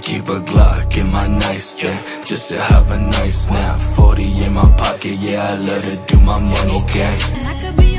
I keep a Glock in my nightstand, just to have a nice nap. 40 in my pocket, yeah, I love to do my money cash.